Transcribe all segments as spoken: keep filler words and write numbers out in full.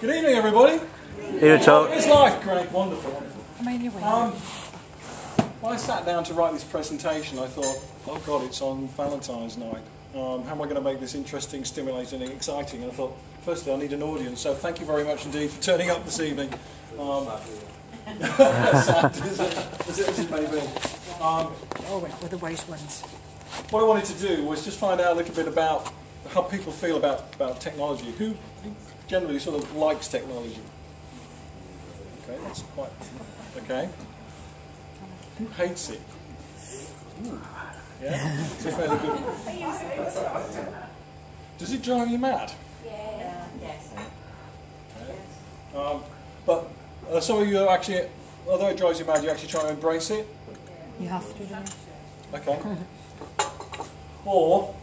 Good evening, everybody. Here to talk. It's life, great, wonderful. I mean, you're um, when I sat down to write this presentation, I thought, oh God, it's on Valentine's night. Um, how am I going to make this interesting, stimulating, and exciting? And I thought, firstly, I need an audience. So thank you very much indeed for turning up this evening. Um, sad, is it? Is it, is it maybe? Um, oh, we're the waste ones. What I wanted to do was just find out a little bit about how people feel about, about technology. Who generally sort of likes technology? Okay, that's quite... Okay. Who hates it? Ooh. Yeah, it's a fairly good one. Does it drive you mad? Yeah. Yes. Okay. Um, but uh, some of you actually, although it drives you mad, you actually try to embrace it? You have to do it. Okay. Or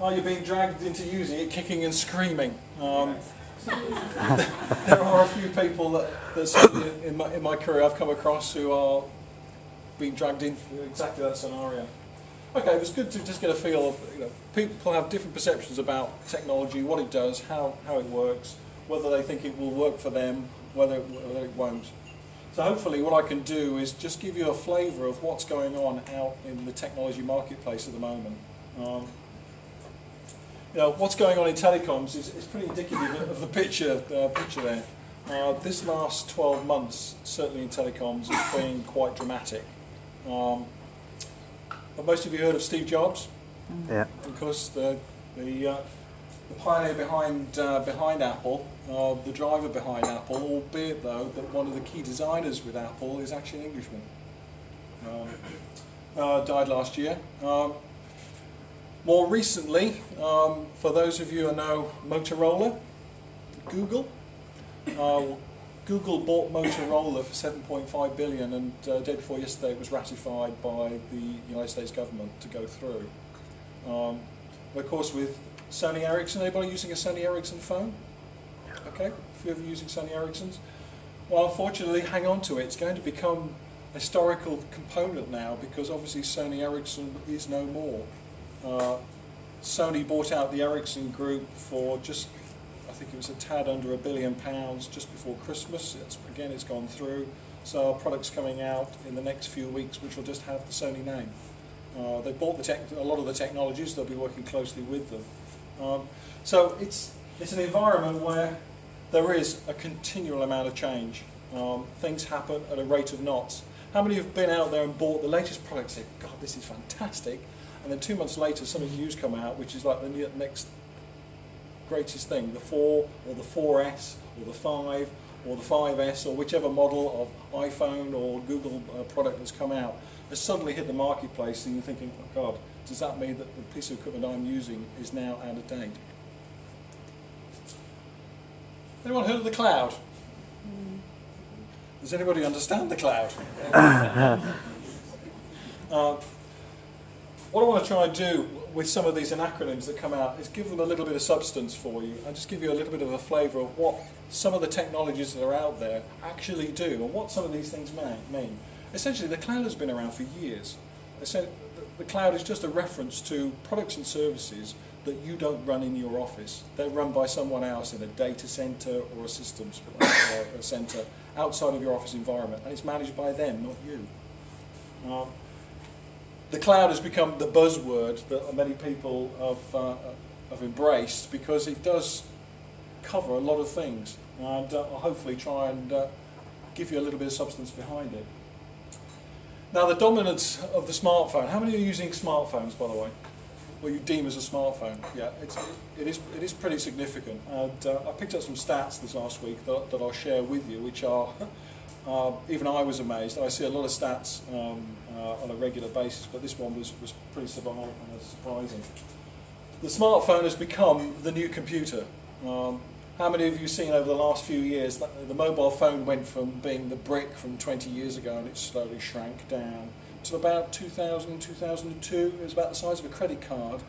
are you being dragged into using it, kicking and screaming? Um, there are a few people that, that in, my, in my career I've come across who are being dragged into exactly that scenario. Okay, it was good to just get a feel of, you know, people have different perceptions about technology, what it does, how, how it works, whether they think it will work for them, whether it, whether it won't. So hopefully what I can do is just give you a flavour of what's going on out in the technology marketplace at the moment. Um, you know, what's going on in telecoms is, is pretty indicative of the picture, uh, picture there. Uh, this last twelve months, certainly in telecoms, has been quite dramatic. Um, but most of you heard of Steve Jobs? Yeah. Of course, the, the, uh, the pioneer behind, uh, behind Apple. Uh, the driver behind Apple, albeit though that one of the key designers with Apple is actually an Englishman. Um, uh, died last year. Um, more recently, um, for those of you who know Motorola, Google. Uh, Google bought Motorola for seven point five billion dollars, and uh, the day before yesterday it was ratified by the United States government to go through. Um, of course, with Sony Ericsson, anybody using a Sony Ericsson phone? Okay, if you're ever using Sony Ericsson's, well, unfortunately, hang on to it. It's going to become a historical component now because obviously Sony Ericsson is no more. Uh, Sony bought out the Ericsson group for just, I think it was a tad under a billion pounds just before Christmas. It's, again, it's gone through. So our product's coming out in the next few weeks, which will just have the Sony name. Uh, they bought the tech, a lot of the technologies. They'll be working closely with them. Um, so it's it's an environment where there is a continual amount of change. Um, things happen at a rate of knots. How many have been out there and bought the latest product and said, God, this is fantastic, and then two months later something new's come out which is like the new, next greatest thing, the four or the four S or the five or the five S or whichever model of iPhone or Google uh, product that's come out has suddenly hit the marketplace and you're thinking, oh God, does that mean that the piece of equipment I'm using is now out of date? Anyone heard of the cloud? Does anybody understand the cloud? uh, what I want to try and do with some of these acronyms that come out is give them a little bit of substance for you and just give you a little bit of a flavour of what some of the technologies that are out there actually do and what some of these things mean. Essentially, the cloud has been around for years. The cloud is just a reference to products and services that you don't run in your office. They're run by someone else in a data center or a systems or a center outside of your office environment, and it's managed by them, not you. Um, the cloud has become the buzzword that many people have, uh, have embraced because it does cover a lot of things, and uh, I'll hopefully try and uh, give you a little bit of substance behind it. Now, the dominance of the smartphone. How many are using smartphones, by the way? Well, you deem as a smartphone. Yeah, it's, it, is, it is pretty significant. And uh, I picked up some stats this last week that, that I'll share with you, which are, uh, even I was amazed. I see a lot of stats um, uh, on a regular basis, but this one was, was pretty surprising. The smartphone has become the new computer. Um, how many of you seen over the last few years that the mobile phone went from being the brick from twenty years ago and it slowly shrank down? So about two thousand, two thousand two, it was about the size of a credit card.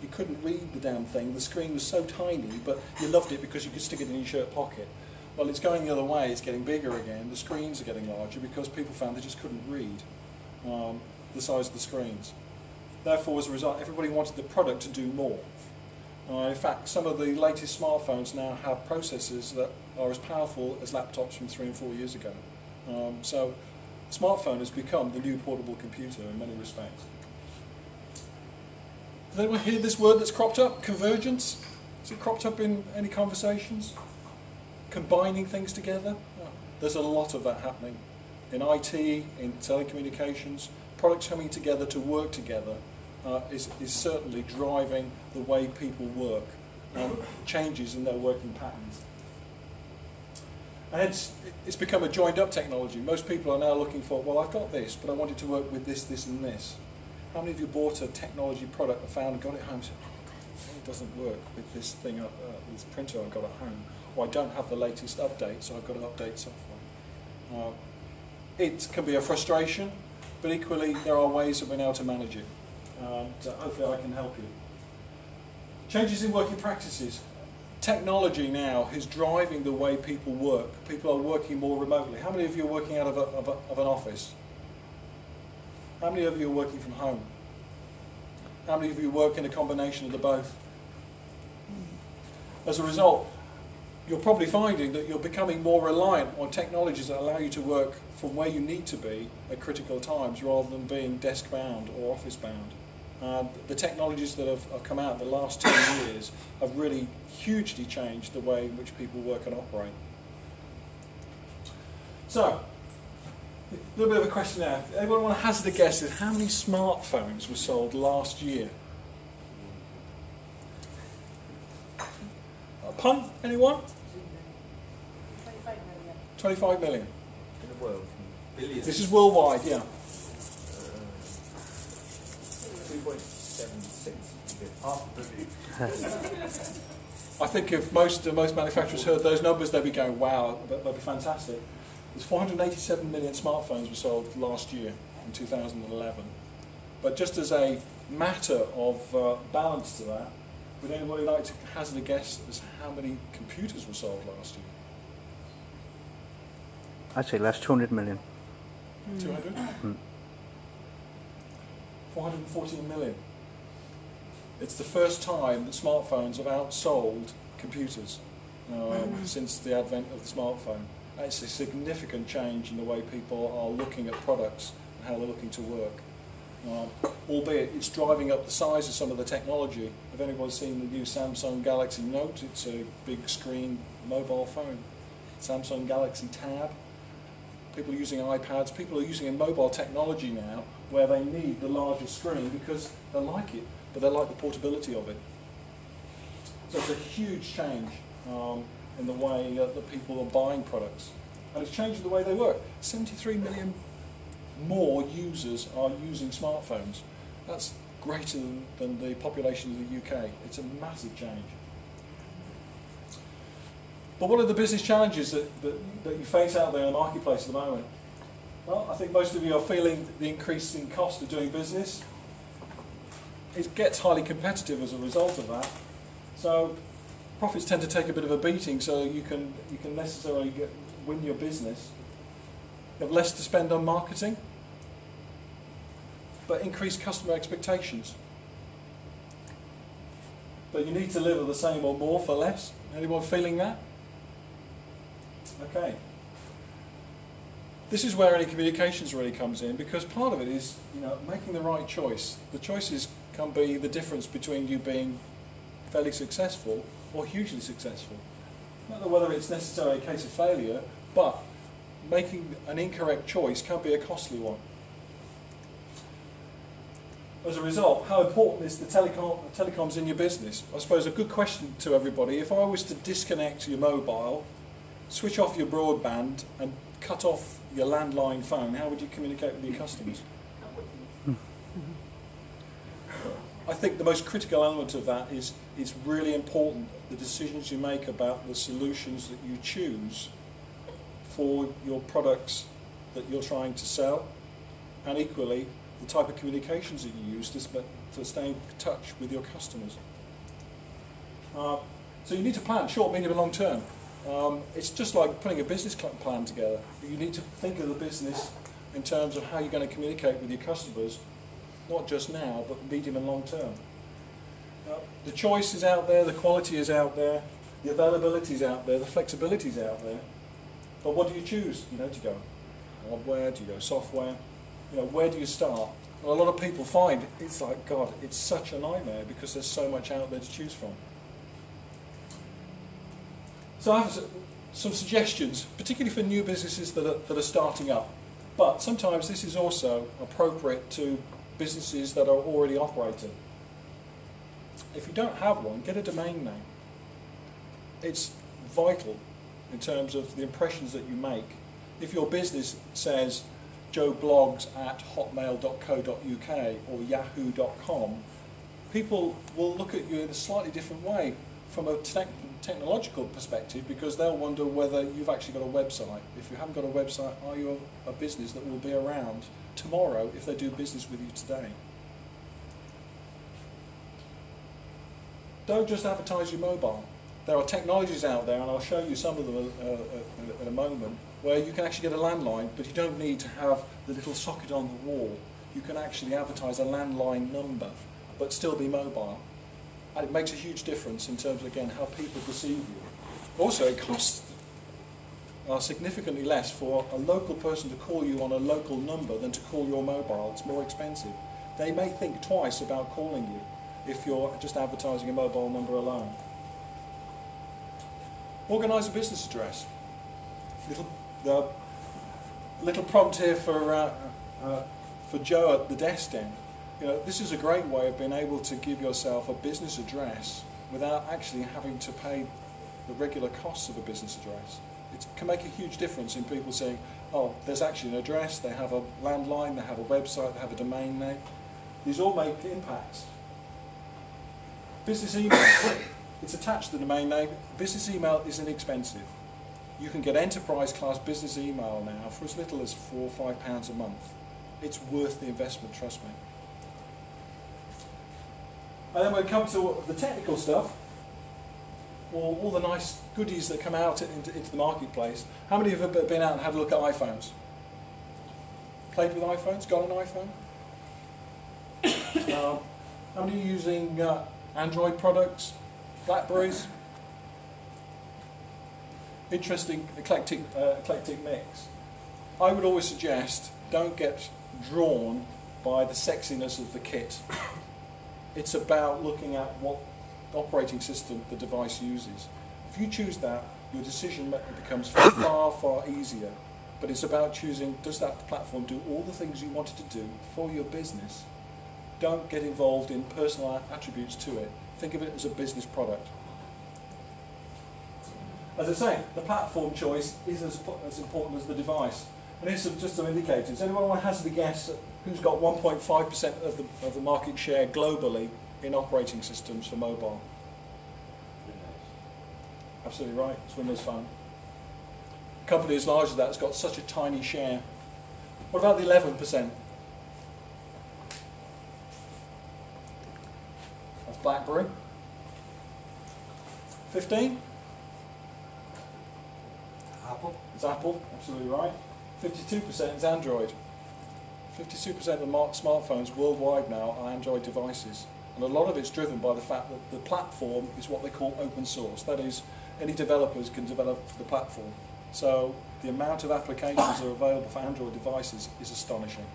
You couldn't read the damn thing. The screen was so tiny, but you loved it because you could stick it in your shirt pocket. Well, it's going the other way. It's getting bigger again. The screens are getting larger because people found they just couldn't read um, the size of the screens. Therefore, as a result, everybody wanted the product to do more. Uh, in fact, some of the latest smartphones now have processors that are as powerful as laptops from three and four years ago. Um, so, smartphone has become the new portable computer in many respects. Does anyone hear this word that's cropped up? Convergence? Is it cropped up in any conversations? Combining things together? Oh, there's a lot of that happening in I T, in telecommunications. Products coming together to work together uh, is, is certainly driving the way people work, um, changes in their working patterns. And it's, it's become a joined-up technology. Most people are now looking for, well, I've got this, but I wanted to work with this, this, and this. How many of you bought a technology product and found and got it home and said, oh, God, it doesn't work with this thing, up, uh, this printer I've got at home, or I don't have the latest update, so I've got to update software. Uh, it can be a frustration, but equally there are ways of being able to manage it. Um, so hopefully I can help you. Changes in working practices. Technology now is driving the way people work. People are working more remotely. How many of you are working out of, a, of, a, of an office? How many of you are working from home? How many of you work in a combination of the both? As a result, you're probably finding that you're becoming more reliant on technologies that allow you to work from where you need to be at critical times rather than being desk-bound or office-bound. Uh, the technologies that have, have come out the last ten years have really hugely changed the way in which people work and operate. So, a little bit of a question there. Everyone want to hazard a guess at how many smartphones were sold last year? A punt? Anyone? twenty-five million. twenty-five million. In the world. Billions. This is worldwide, yeah. I think if most uh, most manufacturers heard those numbers, they'd be going, wow, that would be fantastic. There's four hundred eighty-seven million smartphones were sold last year in two thousand eleven. But just as a matter of uh, balance to that, would anybody like to hazard a guess as to how many computers were sold last year? I'd say last two hundred million. Mm. two hundred? Mm. four hundred fourteen million. It's the first time that smartphones have outsold computers um, since the advent of the smartphone. It's a significant change in the way people are looking at products and how they're looking to work. Um, albeit it's driving up the size of some of the technology. If anyone's seen the new Samsung Galaxy Note, it's a big screen mobile phone. Samsung Galaxy Tab. People are using iPads, people are using a mobile technology now where they need the larger screen because they like it, but they like the portability of it. So it's a huge change um, in the way that the people are buying products. And it's changing the way they work. seventy-three million more users are using smartphones. That's greater than, than the population of the U K. It's a massive change. But what are the business challenges that, that, that you face out there in the marketplace at the moment? Well, I think most of you are feeling the increase in cost of doing business. It gets highly competitive as a result of that. So profits tend to take a bit of a beating, so you can, you can necessarily get, win your business. You have less to spend on marketing, but increased customer expectations. But you need to deliver the same or more for less. Anyone feeling that? Okay. This is where any communications really comes in, because part of it is, you know, making the right choice. The choices can be the difference between you being fairly successful or hugely successful. Not that whether it's necessarily a case of failure, but making an incorrect choice can be a costly one. As a result, how important is the telecom, telecoms in your business? I suppose a good question to everybody, if I was to disconnect your mobile, switch off your broadband and cut off your landline phone, how would you communicate with your customers? I think the most critical element of that is it's really important the decisions you make about the solutions that you choose for your products that you're trying to sell, and equally the type of communications that you use to, to stay in touch with your customers. Uh, so you need to plan short, medium and long term. Um, it's just like putting a business plan together. You need to think of the business in terms of how you're going to communicate with your customers, not just now, but medium and long term. The choice is out there, the quality is out there, the availability is out there, the flexibility is out there. But what do you choose? You know, do you go hardware, do you go software? You know, where do you start? And a lot of people find it's like, God, it's such a nightmare because there's so much out there to choose from. So I have some suggestions, particularly for new businesses that are, that are starting up. But sometimes this is also appropriate to businesses that are already operating. If you don't have one, get a domain name. It's vital in terms of the impressions that you make. If your business says joe blogs at hotmail dot co dot uk or yahoo dot com, people will look at you in a slightly different way from a te technological perspective, because they'll wonder whether you've actually got a website. If you haven't got a website, are you a, a business that will be around tomorrow if they do business with you today? Don't just advertise your mobile. There are technologies out there, and I'll show you some of them uh, uh, in a moment, where you can actually get a landline, but you don't need to have the little socket on the wall. You can actually advertise a landline number, but still be mobile. And it makes a huge difference in terms of, again, how people perceive you. Also, it costs are significantly less for a local person to call you on a local number than to call your mobile. It's more expensive. They may think twice about calling you if you're just advertising a mobile number alone. Organise a business address. Little, uh, little prompt here for uh, uh, for Joe at the desk end. You know, this is a great way of being able to give yourself a business address without actually having to pay the regular costs of a business address. It can make a huge difference in people saying, "Oh, there's actually an address. They have a landline. They have a website. They have a domain name." These all make impacts. Business email. It's attached to the domain name. Business email is inexpensive. You can get enterprise class business email now for as little as four or five pounds a month. It's worth the investment, trust me. And then when it comes to the technical stuff, or all the nice goodies that come out into, into the marketplace, how many of you have been out and had a look at iPhones? Played with iPhones? Got an iPhone? um, how many are you using uh, Android products? BlackBerries? Interesting, eclectic, uh, eclectic mix. I would always suggest don't get drawn by the sexiness of the kit. It's about looking at what operating system the device uses. If you choose that, your decision becomes far, far easier. But it's about choosing, does that platform do all the things you wanted to do for your business? Don't get involved in personal attributes to it. Think of it as a business product. As I say, the platform choice is as, as important as the device. And here's some, just some indicators. Anyone want to hazard a guess who's got one point five percent of the, of the market share globally in operating systems for mobile? Absolutely right, it's Windows Phone. A company as large as that has got such a tiny share. What about the eleven percent? That's BlackBerry. fifteen? Apple. It's Apple, absolutely right. fifty-two percent is Android. fifty-two percent of the smartphones worldwide now are Android devices. And a lot of it's driven by the fact that the platform is what they call open source. That is, any developers can develop the platform. So the amount of applications that are available for Android devices is astonishing.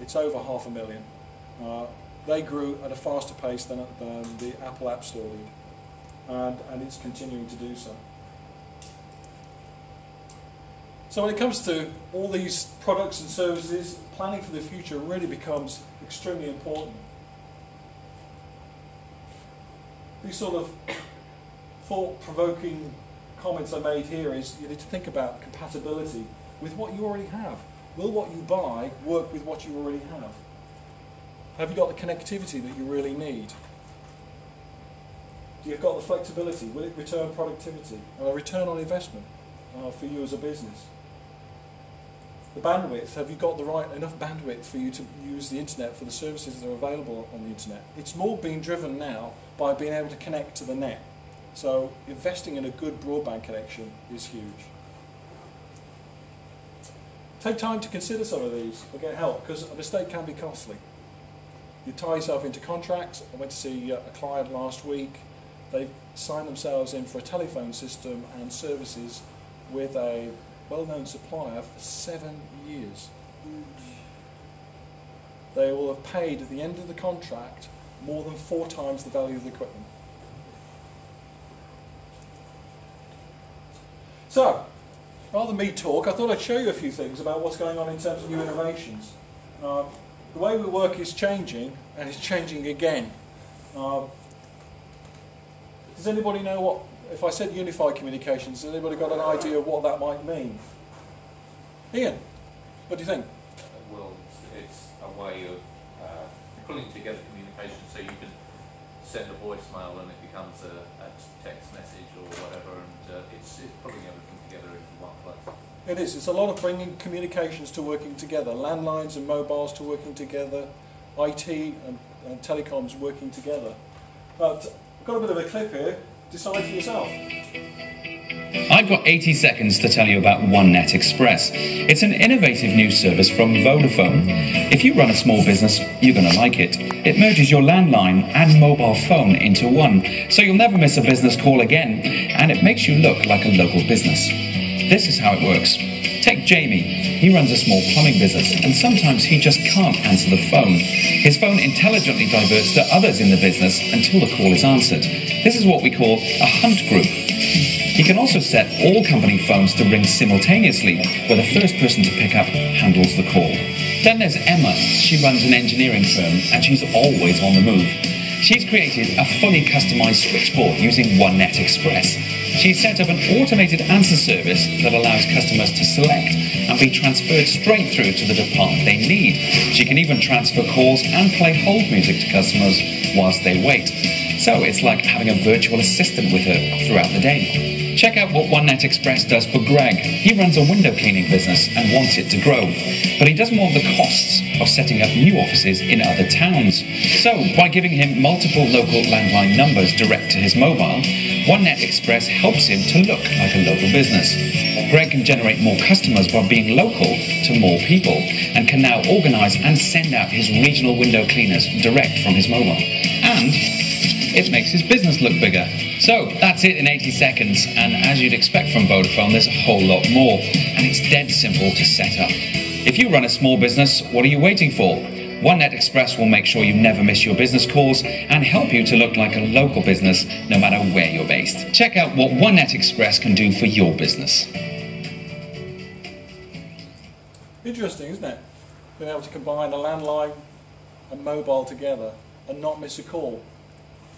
It's over half a million. Uh, they grew at a faster pace than, than the Apple App Store did. And, and it's continuing to do so. So when it comes to all these products and services, planning for the future really becomes extremely important. These sort of thought-provoking comments I made here is you need to think about compatibility with what you already have. Will what you buy work with what you already have? Have you got the connectivity that you really need? Do you have got the flexibility? Will it return productivity and a return on investment uh, for you as a business? The bandwidth, have you got the right enough bandwidth for you to use the internet for the services that are available on the internet? It's more being driven now by being able to connect to the net. So investing in a good broadband connection is huge. Take time to consider some of these or get help, because a mistake can be costly. You tie yourself into contracts. I went to see a client last week. They've signed themselves in for a telephone system and services with a well-known supplier for seven years. They will have paid at the end of the contract more than four times the value of the equipment. So, rather than me talk, I thought I'd show you a few things about what's going on in terms of new innovations. Uh, the way we work is changing, and it's changing again. Uh, does anybody know what, if I said unified communications, has anybody got an idea of what that might mean? Ian, what do you think? Well, it's a way of uh, pulling together communication, so you can send a voicemail and it becomes a, a text message or whatever, and uh, it's, it's pulling everything together into one place. It is. It's a lot of bringing communications to working together, landlines and mobiles to working together, I T and, and telecoms working together. But I've got a bit of a clip here. Decide for yourself. I've got eighty seconds to tell you about OneNet Express. It's an innovative new service from Vodafone. If you run a small business, you're going to like it. It merges your landline and mobile phone into one, so you'll never miss a business call again, and it makes you look like a local business. This is how it works. Take Jamie. He runs a small plumbing business, and sometimes he just can't answer the phone. His phone intelligently diverts to others in the business until the call is answered. This is what we call a hunt group. He can also set all company phones to ring simultaneously, where the first person to pick up handles the call. Then there's Emma. She runs an engineering firm, and she's always on the move. She's created a fully customized switchboard using OneNet Express. She's set up an automated answer service that allows customers to select and be transferred straight through to the department they need. She can even transfer calls and play hold music to customers whilst they wait. So it's like having a virtual assistant with her throughout the day. Check out what OneNet Express does for Greg. He runs a window cleaning business and wants it to grow, but he doesn't want the costs of setting up new offices in other towns. So by giving him multiple local landline numbers direct to his mobile, OneNet Express helps him to look like a local business. Greg can generate more customers by being local to more people, and can now organise and send out his regional window cleaners direct from his mobile. And it makes his business look bigger. So that's it in eighty seconds, and as you'd expect from Vodafone, there's a whole lot more, and it's dead simple to set up. If you run a small business, what are you waiting for? OneNet Express will make sure you never miss your business calls and help you to look like a local business no matter where you're based. Check out what OneNet Express can do for your business. Interesting, isn't it? Being able to combine a landline and mobile together and not miss a call.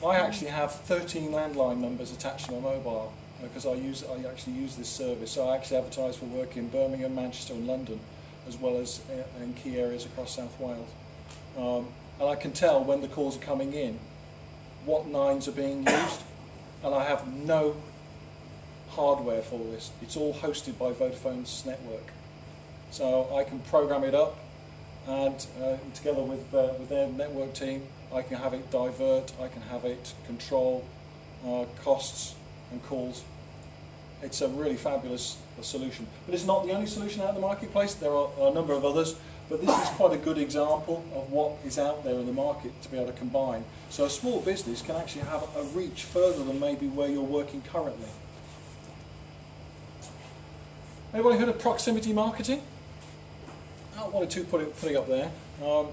I actually have thirteen landline numbers attached to my mobile because I use I actually use this service. So I actually advertise for work in Birmingham, Manchester and London, as well as in key areas across South Wales. Um, and I can tell when the calls are coming in what nines are being used, and I have no hardware for this. It's all hosted by Vodafone's network. So I can program it up, and uh, together with, uh, with their network team, I can have it divert, I can have it control uh, costs and calls. It's a really fabulous solution. But it's not the only solution out in the marketplace. There are a number of others. But this is quite a good example of what is out there in the market to be able to combine. So a small business can actually have a reach further than maybe where you're working currently. Anybody heard of proximity marketing? I wanted to put it, put it up there. Um,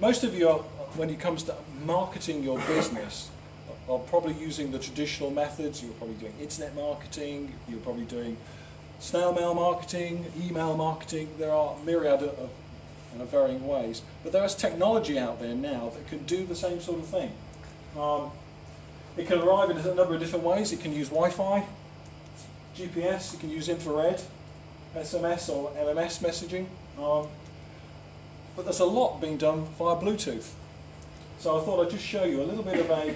most of you, are, when it comes to marketing your business, are probably using the traditional methods. You're probably doing internet marketing, you're probably doing snail mail marketing, email marketing. There are myriad of, of varying ways. But there is technology out there now that can do the same sort of thing. Um, it can arrive in a number of different ways. It can use Wi-Fi, G P S, it can use infrared, S M S or M M S messaging. Um, but there's a lot being done via Bluetooth. So I thought I'd just show you a little bit of a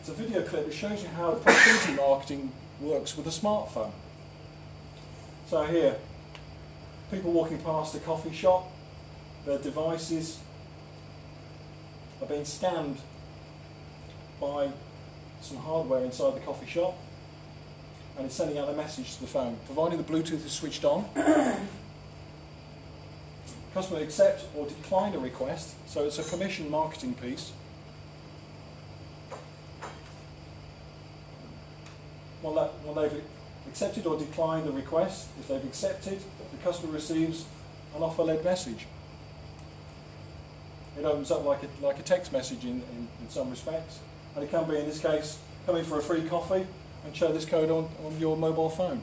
It's a video clip that shows you how proximity marketing works with a smartphone. So here, people walking past a coffee shop, their devices are being scanned by some hardware inside the coffee shop, and it's sending out a message to the phone. Providing the Bluetooth is switched on, Customer accepts or decline a request, so it's a commission marketing piece. Well, that, well, they've accepted or declined the request. If they've accepted, the customer receives an offer-led message. It opens up like a, like a text message in, in, in some respects, and it can be, in this case, come in for a free coffee and show this code on, on your mobile phone.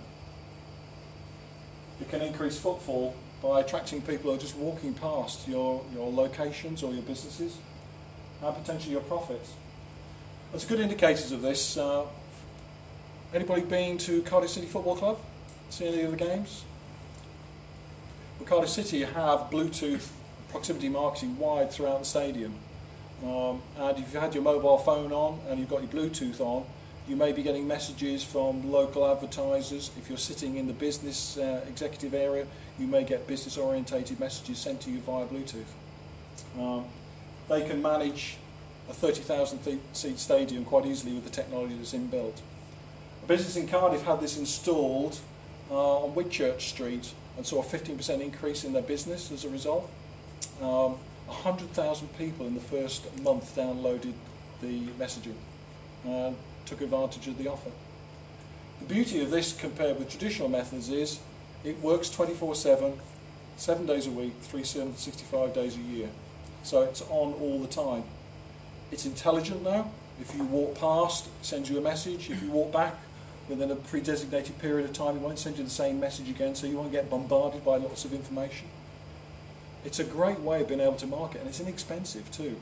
It can increase footfall by attracting people who are just walking past your, your locations or your businesses, and potentially your profits. There's good indicators of this. Uh, anybody been to Cardiff City Football Club? See any of the games? Well, Cardiff City have Bluetooth proximity marketing wide throughout the stadium. Um, and if you've had your mobile phone on and you've got your Bluetooth on, you may be getting messages from local advertisers. If you're sitting in the business uh, executive area, you may get business orientated messages sent to you via Bluetooth. Um, they can manage a thirty thousand seat stadium quite easily with the technology that's inbuilt. A business in Cardiff had this installed uh, on Whitchurch Street and saw a fifteen percent increase in their business as a result. Um, one hundred thousand people in the first month downloaded the messaging and took advantage of the offer. The beauty of this compared with traditional methods is it works twenty-four seven, seven days a week, three hundred sixty-five days a year. So it's on all the time. It's intelligent now. If you walk past, it sends you a message. If you walk back within a pre-designated period of time, it won't send you the same message again, so you won't get bombarded by lots of information. It's a great way of being able to market, and it's inexpensive too.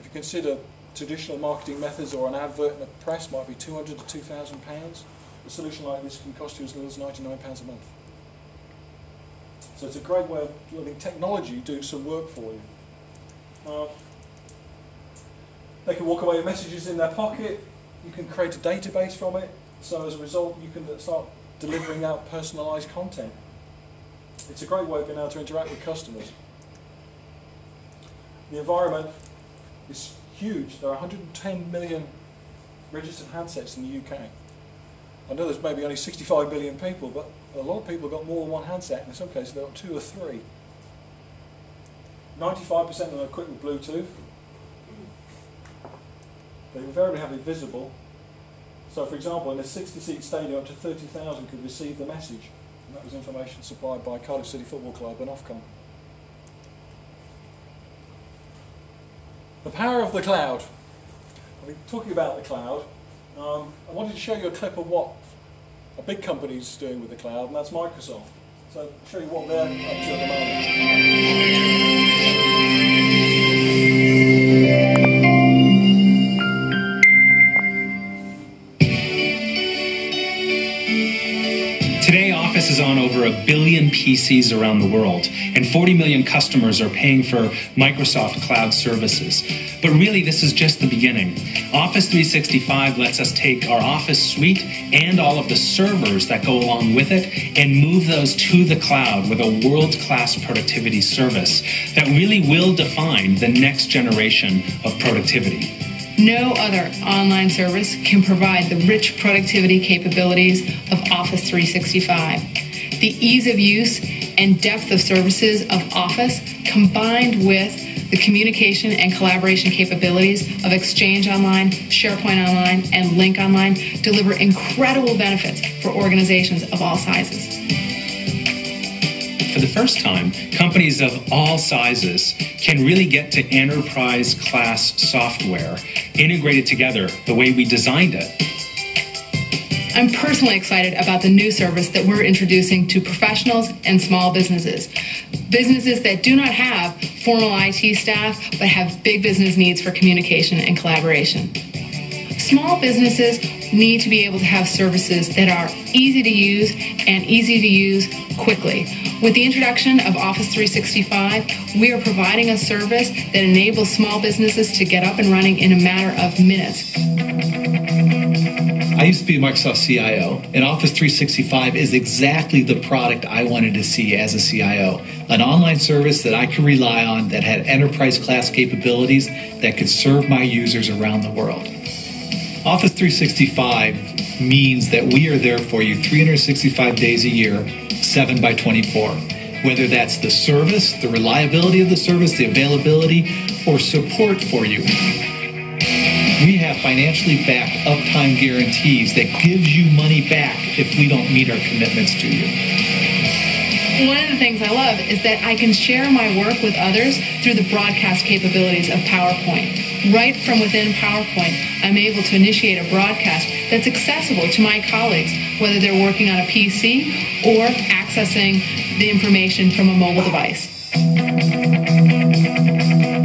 If you consider traditional marketing methods or an advert in the press might be two hundred to two thousand pounds, a solution like this can cost you as little as ninety-nine pounds a month. So it's a great way of letting technology do some work for you. Uh, they can walk away with messages in their pocket, you can create a database from it, so as a result you can start delivering out personalised content. It's a great way of being able to interact with customers. The environment is huge. There are one hundred ten million registered handsets in the U K. I know there's maybe only sixty-five million people, but a lot of people have got more than one handset. In some cases, they've got two or three. ninety-five percent of them are equipped with Bluetooth. They invariably have it visible. So, for example, in a sixty-seat stadium, up to thirty thousand could receive the message. And that was information supplied by Cardiff City Football Club and Ofcom. The power of the cloud. I mean, talking about the cloud, um, I wanted to show you a clip of what a big company is doing with the cloud, and that's Microsoft. So I'll show you what they're up to at the moment. Today, Office is on over a billion P Cs around the world, and forty million customers are paying for Microsoft Cloud services. But really, this is just the beginning. Office three sixty-five lets us take our Office suite and all of the servers that go along with it and move those to the cloud with a world-class productivity service that really will define the next generation of productivity. No other online service can provide the rich productivity capabilities of Office three sixty-five. The ease of use and depth of services of Office, combined with the communication and collaboration capabilities of Exchange Online, SharePoint Online, and Lync Online, deliver incredible benefits for organizations of all sizes. For the first time, companies of all sizes can really get to enterprise-class software integrated together the way we designed it. I'm personally excited about the new service that we're introducing to professionals and small businesses. Businesses that do not have formal I T staff, but have big business needs for communication and collaboration. Small businesses need to be able to have services that are easy to use and easy to use quickly. With the introduction of Office three sixty-five, we are providing a service that enables small businesses to get up and running in a matter of minutes. I used to be a Microsoft C I O, and Office three sixty-five is exactly the product I wanted to see as a C I O. An online service that I could rely on that had enterprise-class capabilities that could serve my users around the world. Office three sixty-five means that we are there for you three hundred sixty-five days a year, seven by twenty-four. whether that's the service, the reliability of the service, the availability, or support for you. We have financially backed uptime guarantees that gives you money back if we don't meet our commitments to you. One of the things I love is that I can share my work with others through the broadcast capabilities of PowerPoint. Right from within PowerPoint, I'm able to initiate a broadcast that's accessible to my colleagues, whether they're working on a P C or accessing the information from a mobile device.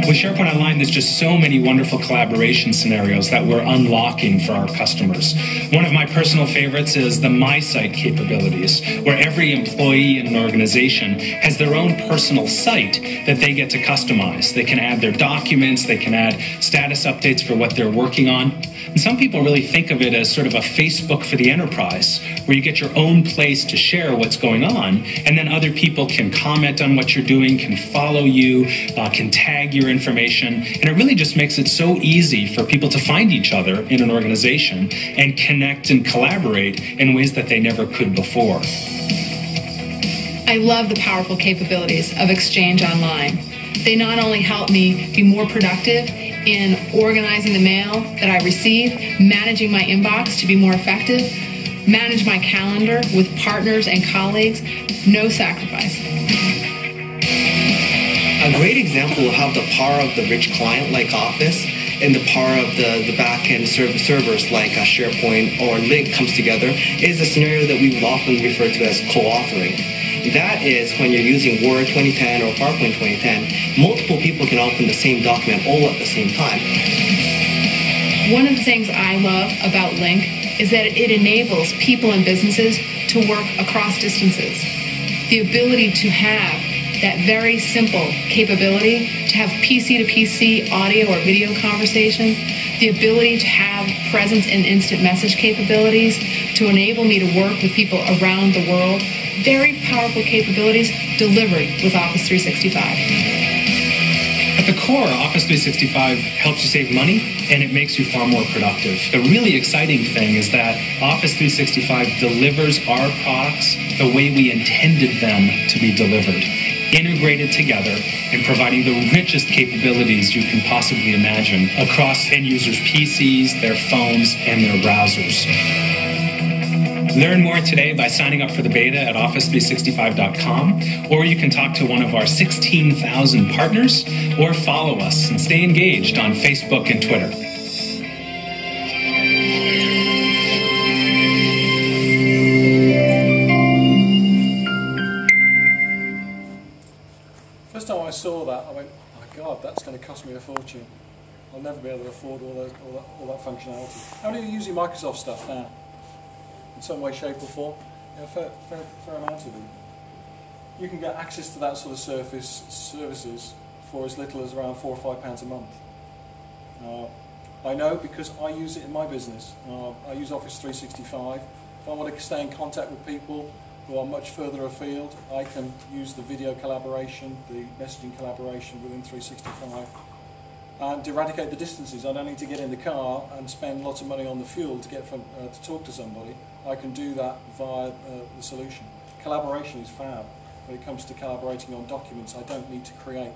With SharePoint Online, there's just so many wonderful collaboration scenarios that we're unlocking for our customers. One of my personal favorites is the My Site capabilities, where every employee in an organization has their own personal site that they get to customize. They can add their documents, they can add status updates for what they're working on. And some people really think of it as sort of a Facebook for the enterprise, where you get your own place to share what's going on, and then other people can comment on what you're doing, can follow you, uh, can tag your information. information, and it really just makes it so easy for people to find each other in an organization and connect and collaborate in ways that they never could before. I love the powerful capabilities of Exchange Online. They not only help me be more productive in organizing the mail that I receive, managing my inbox to be more effective, manage my calendar with partners and colleagues, no sacrifice. A great example of how the power of the rich client like Office and the power of the, the back-end serv servers like uh, SharePoint or Lync comes together is a scenario that we often refer to as co-authoring. That is when you're using Word twenty ten or PowerPoint twenty ten, multiple people can open the same document all at the same time. One of the things I love about Lync is that it enables people and businesses to work across distances. The ability to have that very simple capability to have P C to P C audio or video conversation, the ability to have presence and instant message capabilities to enable me to work with people around the world, very powerful capabilities delivered with Office three sixty-five. At the core, Office three sixty-five helps you save money, and it makes you far more productive. The really exciting thing is that Office three sixty-five delivers our products the way we intended them to be delivered, integrated together and providing the richest capabilities you can possibly imagine across end users' P Cs, their phones, and their browsers. Learn more today by signing up for the beta at office three sixty-five dot com, or you can talk to one of our sixteen thousand partners, or follow us and stay engaged on Facebook and Twitter. I saw that, I went, oh my God, that's going to cost me a fortune. I'll never be able to afford all, those, all, that, all that functionality. How many of you are using Microsoft stuff now? In some way, shape or form? Yeah, fair, fair, fair amount of them. You can get access to that sort of surface services for as little as around four or five pounds a month. Uh, I know because I use it in my business. Uh, I use Office three sixty-five. If I want to stay in contact with people who are much further afield, I can use the video collaboration, the messaging collaboration within three sixty-five, and eradicate the distances. I don't need to get in the car and spend lots of money on the fuel to get from uh, to talk to somebody. I can do that via uh, the solution. Collaboration is fab. When it comes to collaborating on documents, I don't need to create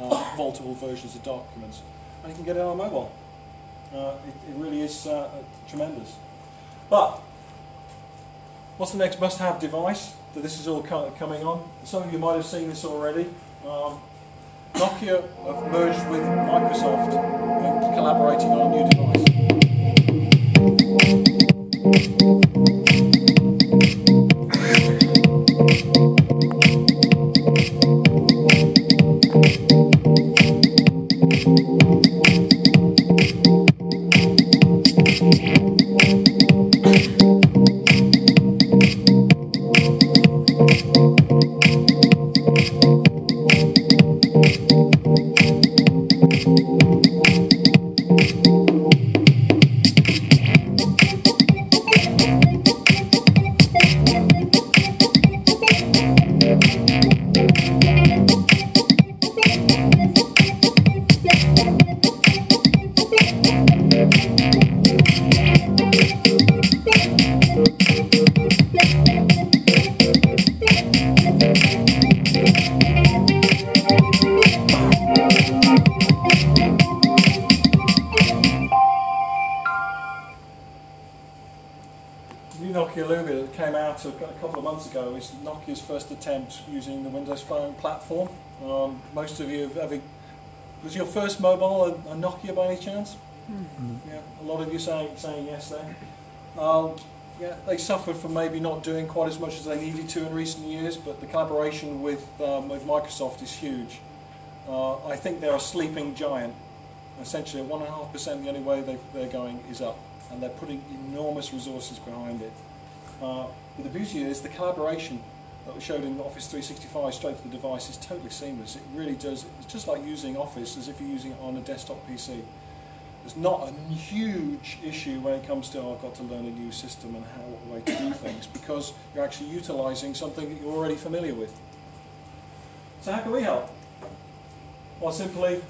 uh, multiple versions of documents. And you can get it on mobile. Uh, it, it really is uh, tremendous. But what's the next must-have device that this is all coming on? Some of you might have seen this already. Um, Nokia have merged with Microsoft and collaborating on a new was Nokia's first attempt using the Windows Phone platform. Um, most of you have ever... Was your first mobile a, a Nokia by any chance? Mm-hmm. Yeah, a lot of you saying saying yes there. Um, yeah, they suffered from maybe not doing quite as much as they needed to in recent years, but the collaboration with um, with Microsoft is huge. Uh, I think they're a sleeping giant. Essentially, at one and a half percent, the only way they, they're going is up, and they're putting enormous resources behind it. Uh, but the beauty is the collaboration that we showed in Office three sixty-five straight to the device is totally seamless. It really does. It's just like using Office as if you're using it on a desktop P C. There's not a huge issue when it comes to, oh, I've got to learn a new system and how, what way to do things, because you're actually utilising something that you're already familiar with. So how can we help? Well, simply,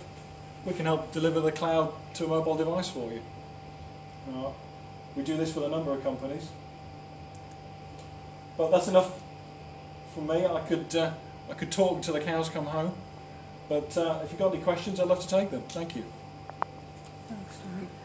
we can help deliver the cloud to a mobile device for you. Uh, we do this with a number of companies. But that's enough for me. I could, uh, I could talk till the cows come home. But uh, if you've got any questions, I'd love to take them. Thank you. Thanks, Steve.